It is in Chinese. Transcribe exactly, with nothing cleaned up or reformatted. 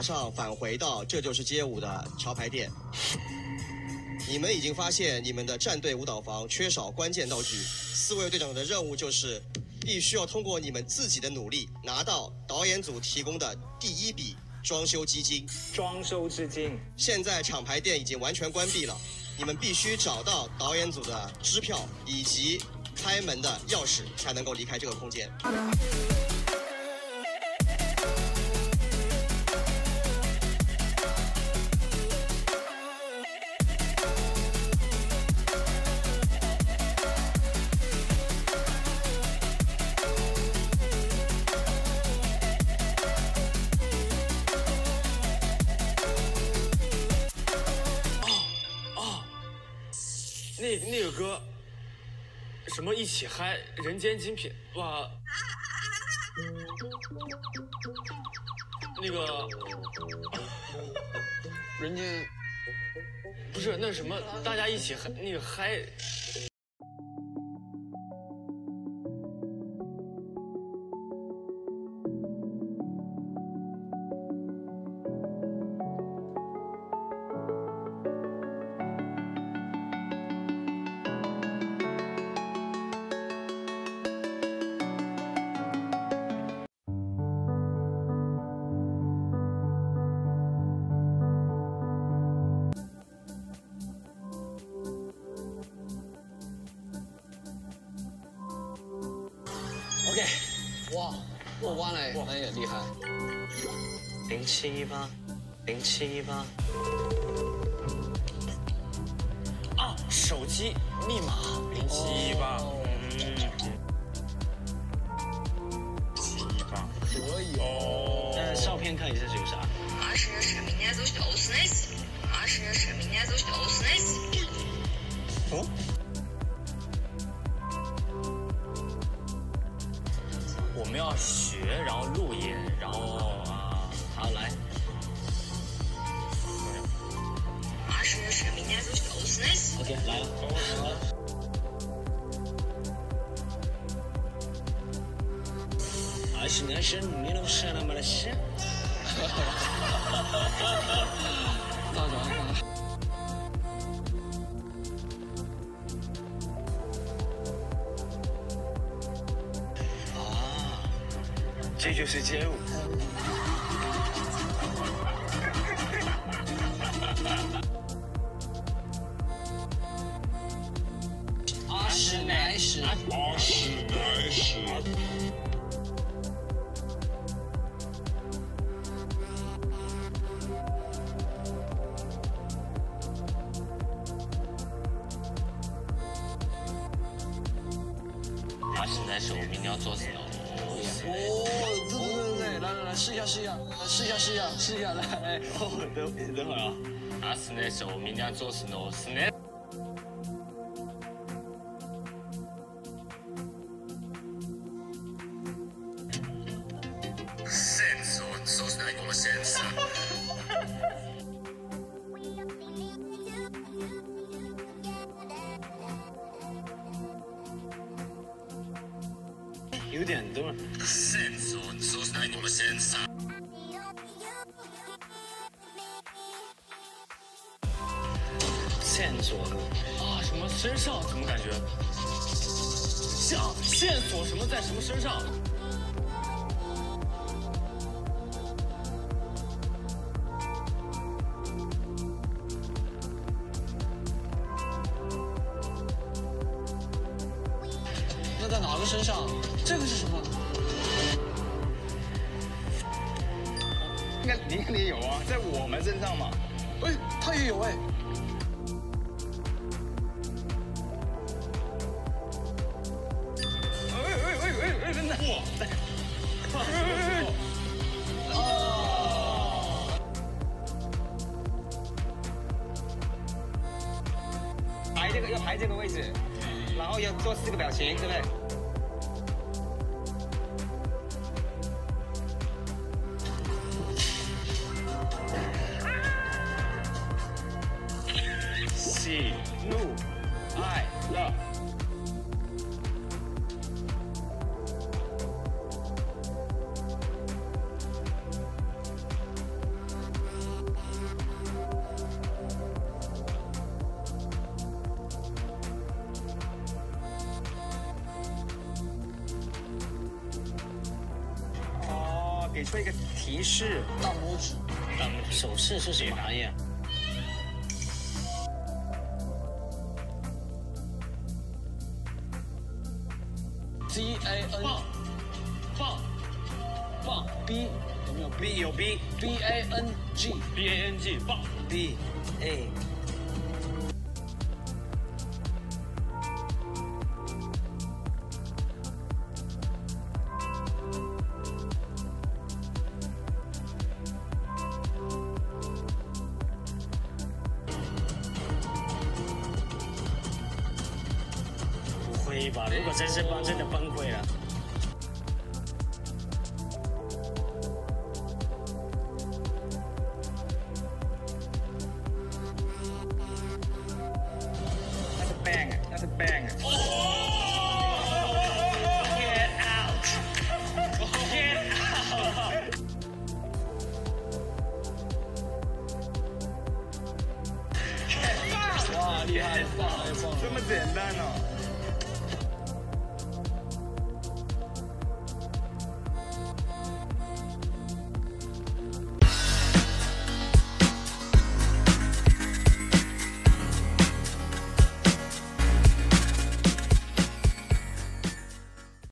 马上返回到这就是街舞的潮牌店。你们已经发现你们的战队舞蹈房缺少关键道具，四位队长的任务就是必须要通过你们自己的努力拿到导演组提供的第一笔装修基金。装修基金。现在厂牌店已经完全关闭了，你们必须找到导演组的支票以及开门的钥匙，才能够离开这个空间。 那那个歌，什么一起嗨，人间精品哇！那个人间不是那什么，大家一起嗨那个嗨。 OK， 哇，过关嘞，那也厉害。零七一八，零七一八。啊，手机密码零七一八。嗯，七一八，可以哦。那照片看一下是有啥？二十二十，明天都是二十那次，二十二十，明天都是二十那次。哦。 我们要学，然后录音，然后啊，好、啊、来。二十是明天就是二十那。OK， 来了。二十那是你弄啥那么的事？哈哈哈哈哈哈！到这了。 这就是街舞。二十来十，二十来十。二十来十，我明天要做什么？ 哦，对对对对，来来来，试一下试一下，试一下试一下试一下，来来，哦，等等会儿啊，啊 ，snatch， 我明天做 snow snatch。sense， 我做 snow， 我 sense。有点多。 Sense， 我做那你们 sense。Sense， 啊，什么身上？怎么感觉？像线索什么在什么身上？那在哪个身上？这个是什么？ 应该你肯定有啊，在我们身上嘛。哎，他也有哎。哎哎哎哎哎，真的。哇！哦。排这个要排这个位置，然后要做四个表情，对不对？ 喜怒哀乐，给出一个提示。大拇指，大拇指手势是什么行业？Z A N 棒棒棒 B 有没有 B 有 B B A N G B A N G 棒 B A 不会吧？如果真是帮，真的崩溃了。 That's a banger. Oh! Get out! Get out! Wow, 厉害，这么简单哦。